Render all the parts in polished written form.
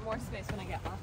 got more space when I get off.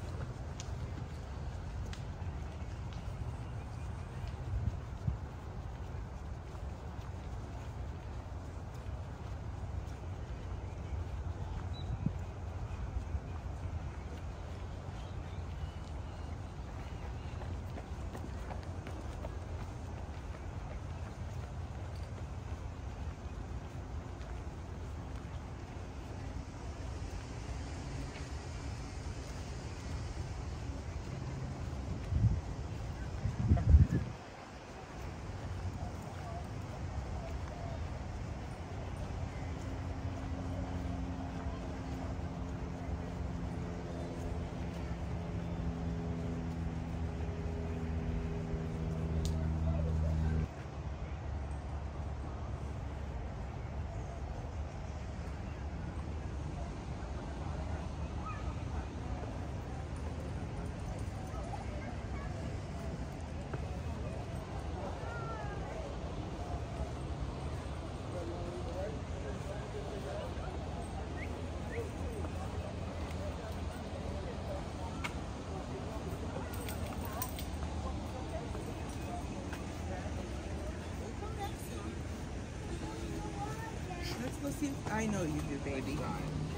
I know you do, baby.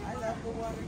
I love the water.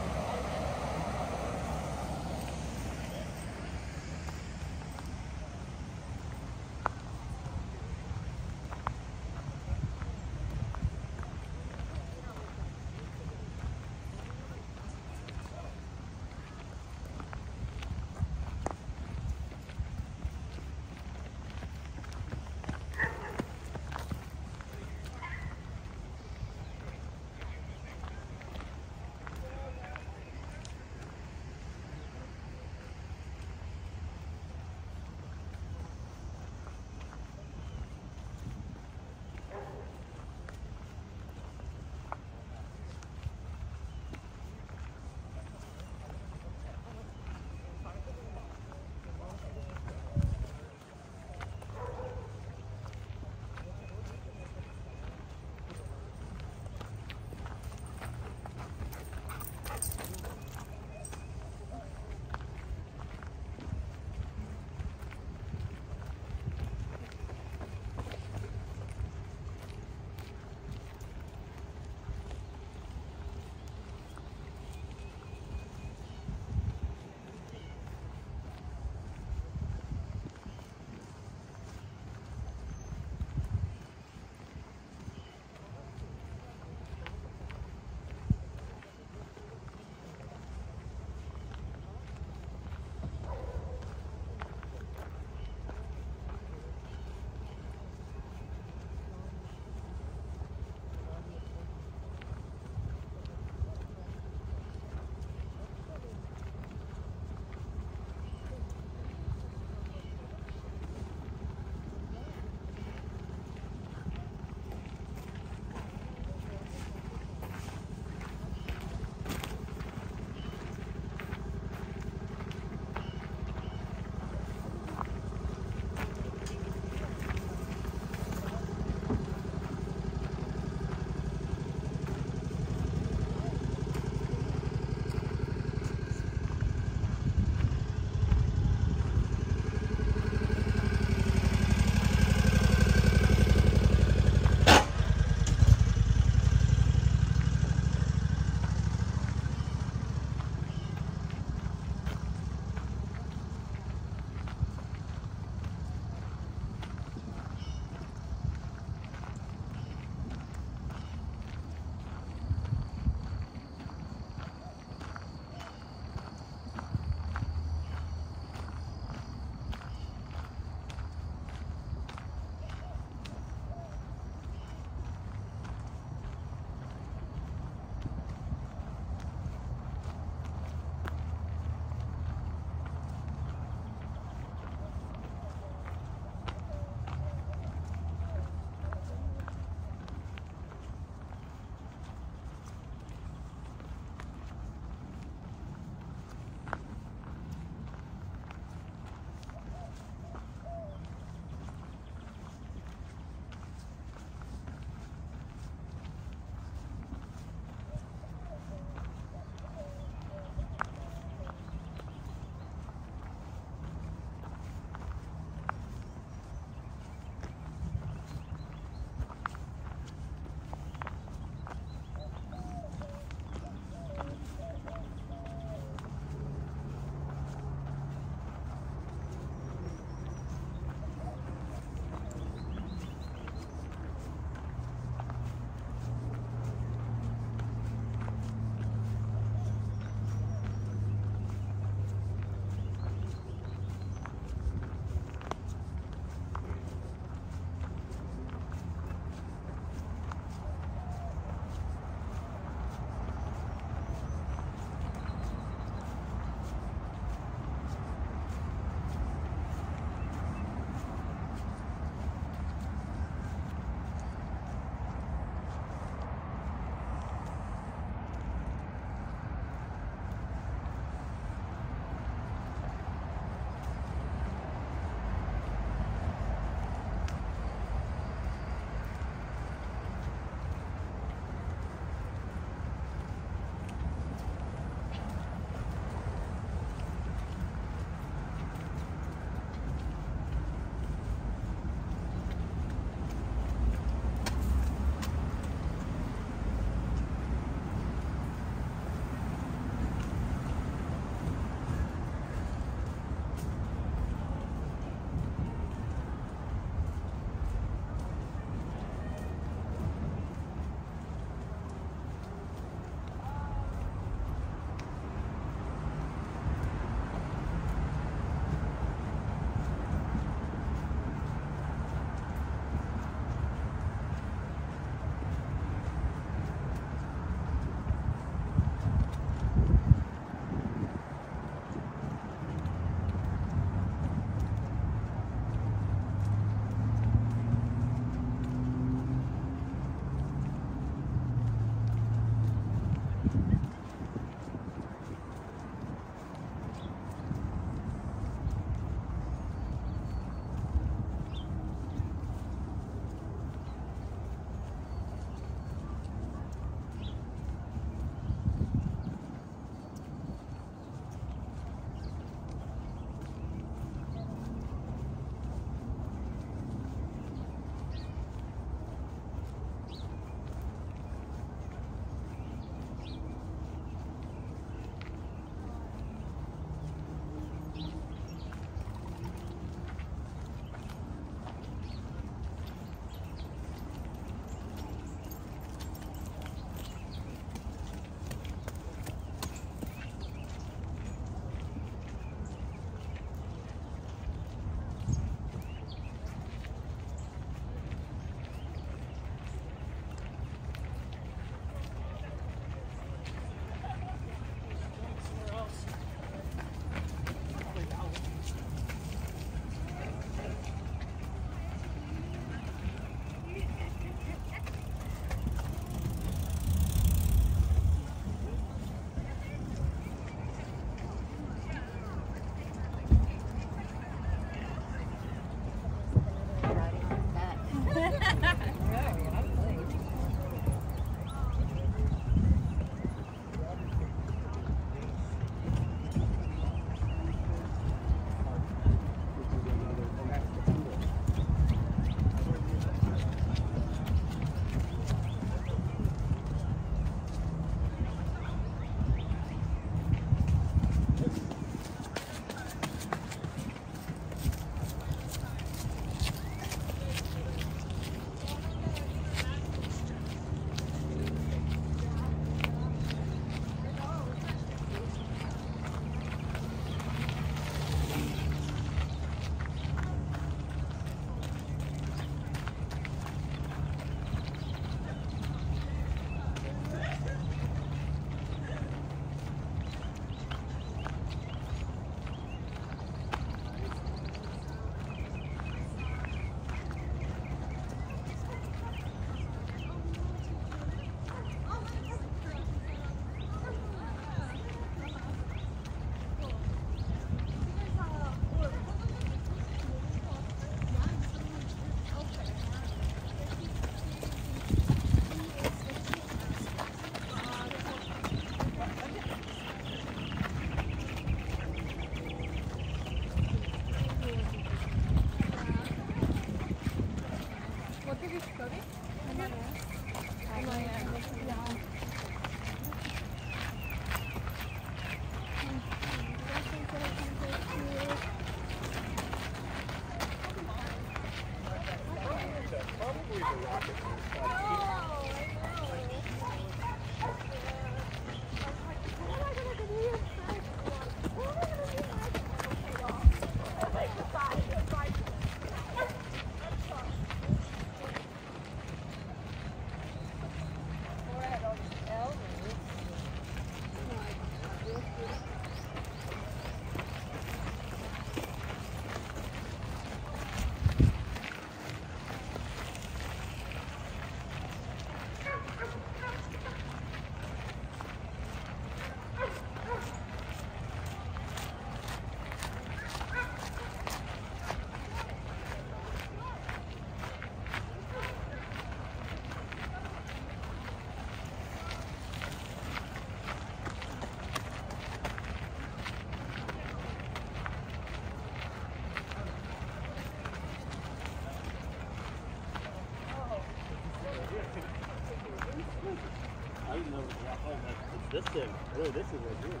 This thing, really, this is right here.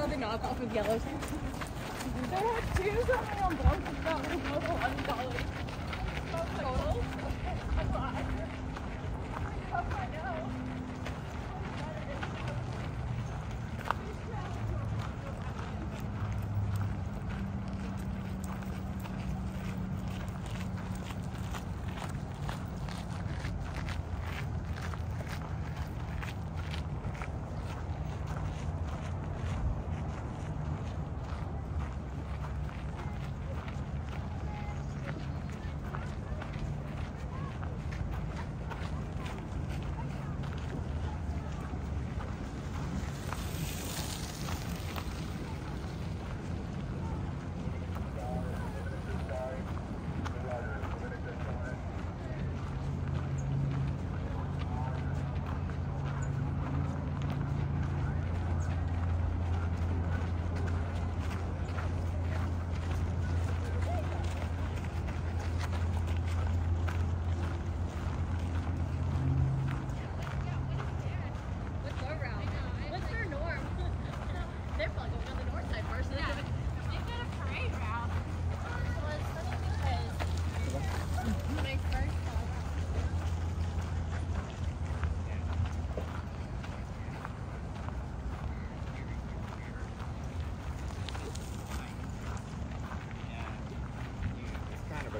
All the knockoff of yellows. They have two coming on board with that little total $100. Total? I thought. I know.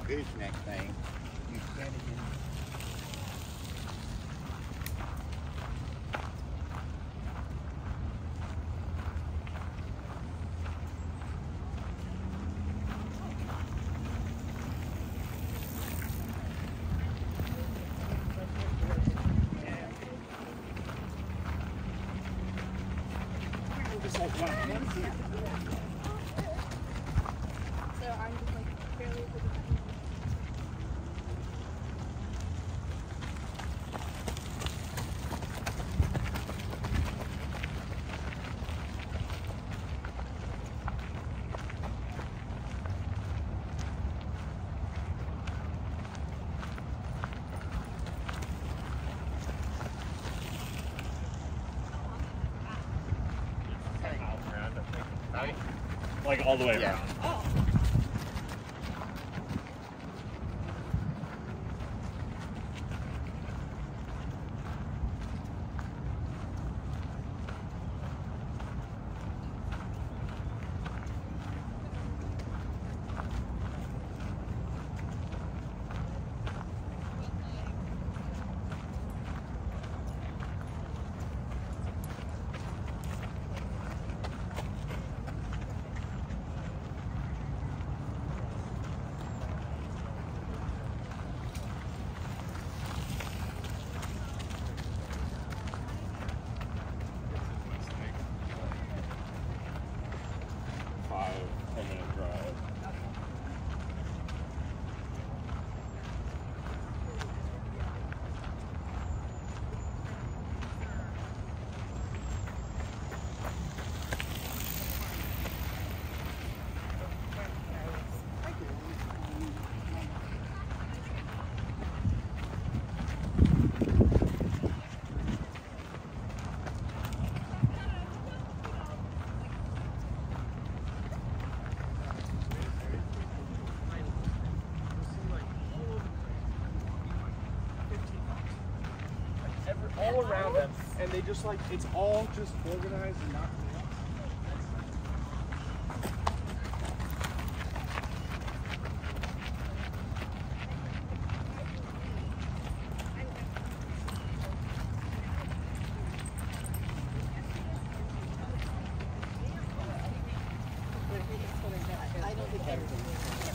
Gooseneck thing. You set it in. So I'm just like fairly like all the way around. Oh. all around them, and they just like, it's all just organized and not.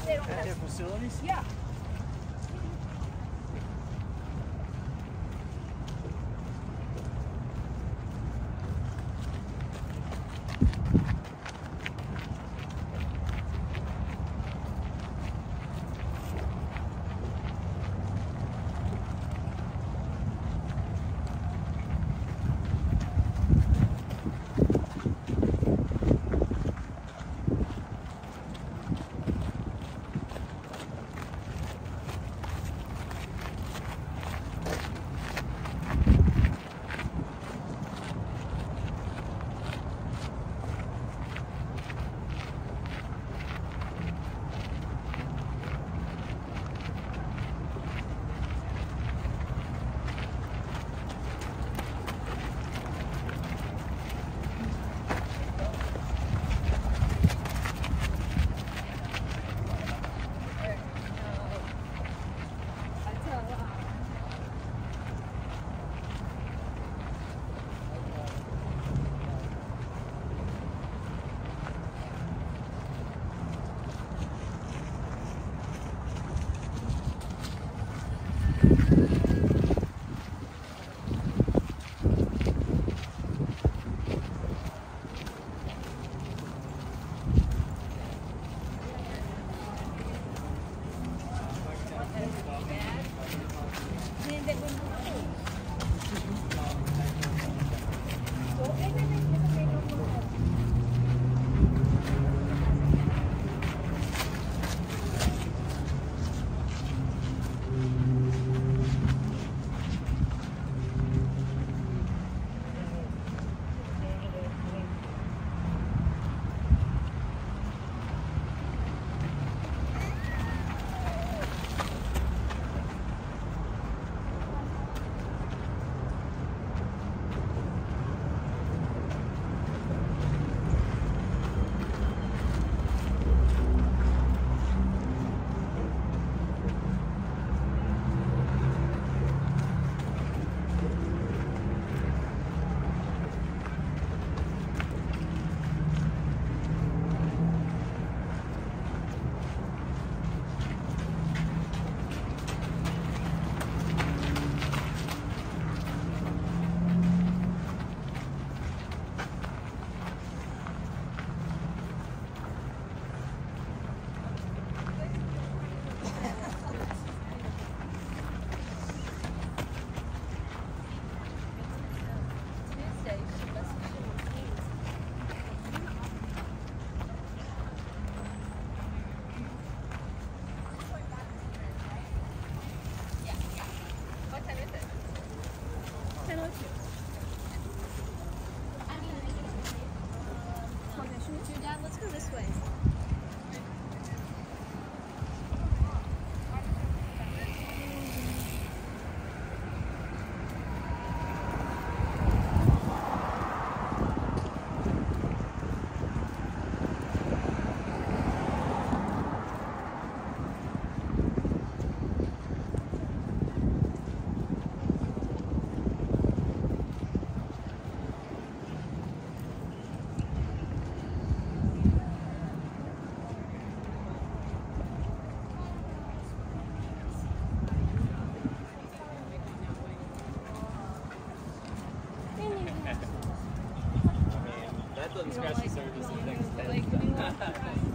At their facilities? Yeah. Scratchy service and things.